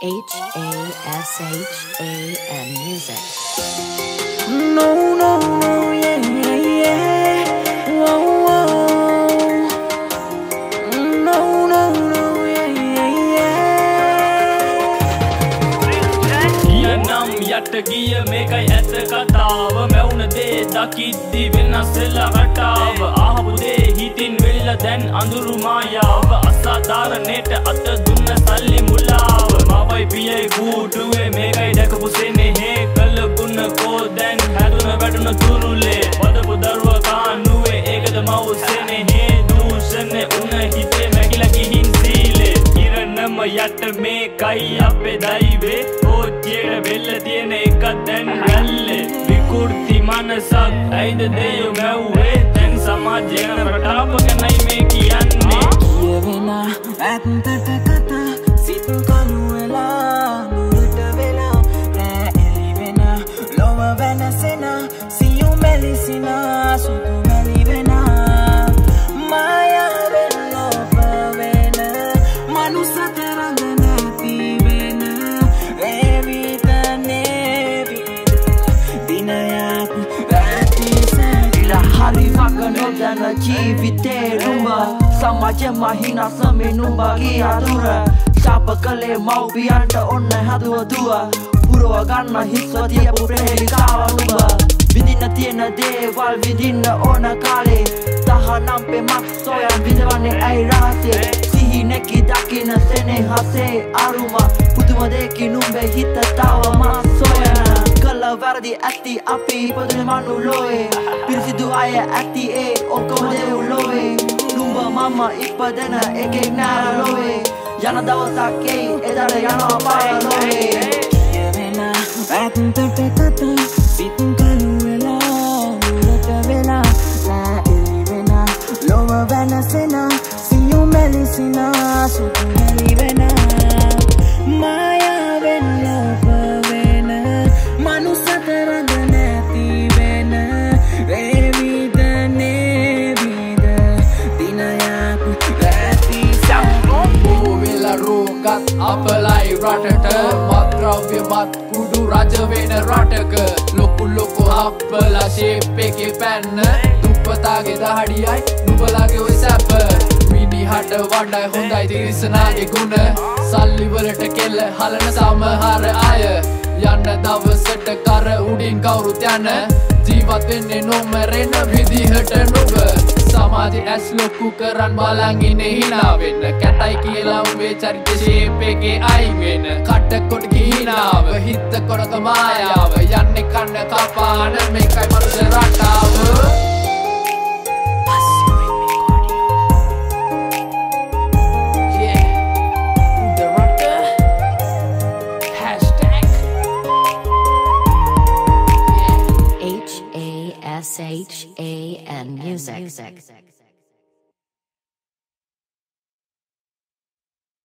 HASHAM music. No, no, no, yeah, yeah, yeah. Whoa, whoa. No, no, no, yeah, yeah, yeah. Ya nam yat giya me kai at katav maun de dakiddi venas lagatav ahabude hitin villa den anduru mayav asadharaneta at dunna salli mulav mawai piyai gootuwe megai dakapu senehe kalaguna ko den haduna baduna turule wadapu darwa kaanuwe ekada maw senehe dushane una hite magila gihin seele iranam yat me kai appe daive otiye vella tiene ekaden galle vikurthi manasak aida deyu mawwe ten samajena ratapaka nai me kiyanne kiyena attata kata sit kaluela murata vela eli vena loma vena sena si you melisina sutu meli vena maya vela vena manusa terangana ti vena evita nevi dinayat ratisa harifagano jana jeevite rumba Samaje mahina saminumba giatura Sapakale mau bianta onna haduwa dua Purowa ganna hiswatiya pureheli kawa numba Vidinna tiena deval vidinna ona kale Tahanampe mak soyan vidawane ai rahase Sihi neki dakina sene hase aruma Putuma deki numbe hita tawa mak soyana Kala verdi atti api padune manu loe Pirisidu aya atti e okomade uloe Mama ipadena ekek nara loe Yana dawasa kei edare yana apaya loe Kiyavela atntata kata Sitin kaluela Murata vela La eli vena Loma vena sena Siyu melisina Sutu meli vena Maya vela Pavena Manusata radanati vena Evita nevi Rokat apalai ratata matravya mat kudu rajavena rataka loku loku appala shape eke panna duppatage dahadiyai nubalage oy sappa midihata wadai hondai tirisanage guna salli walata kella halana samahara aya yanna dawasata kara udin kawruth yana jeewath wenne nomerena vidihata nuba samaje as lokku karan balangine hina wenna katai kiyala umbe charita shape eke ai wenna katta kod ginawa hitta koraka mayawa yanne kanna kapana mekai manusa ratawa HASHAM music.